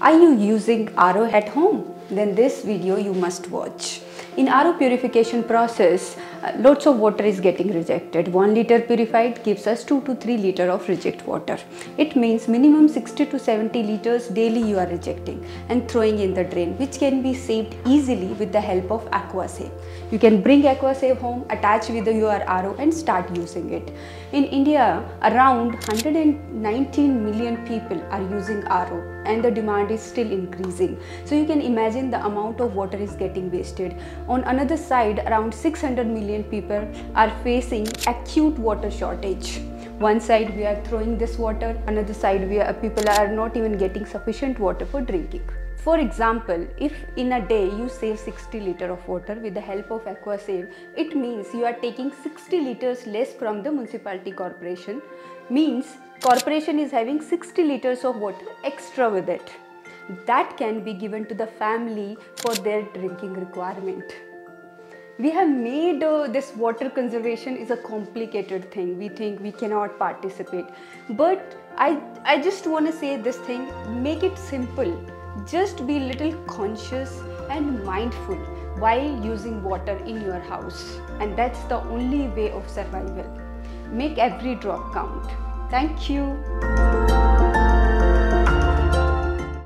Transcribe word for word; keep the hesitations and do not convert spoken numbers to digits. Are you using R O at home? Then this video you must watch. In R O purification process, lots of water is getting rejected. one liter purified gives us two to three liter of reject water. It means minimum sixty to seventy liters daily you are rejecting and throwing in the drain, which can be saved easily with the help of AquaSave. You can bring AquaSave home, attach with your R O and start using it. In India, around one hundred nineteen million people are using R O. And the demand is still increasing. So you can imagine the amount of water is getting wasted. On another side, around six hundred million people are facing acute water shortage. One side we are throwing this water, another side we are, people are not even getting sufficient water for drinking. For example, if in a day you save sixty liters of water with the help of AquaSave, it means you are taking sixty liters less from the municipality corporation. Means corporation is having sixty liters of water extra with it. That can be given to the family for their drinking requirement. We have made uh, this water conservation is a complicated thing. We think we cannot participate. But I, I just want to say this thing, make it simple. Just be little conscious and mindful while using water in your house, and that's the only way of survival. Make every drop count. Thank you.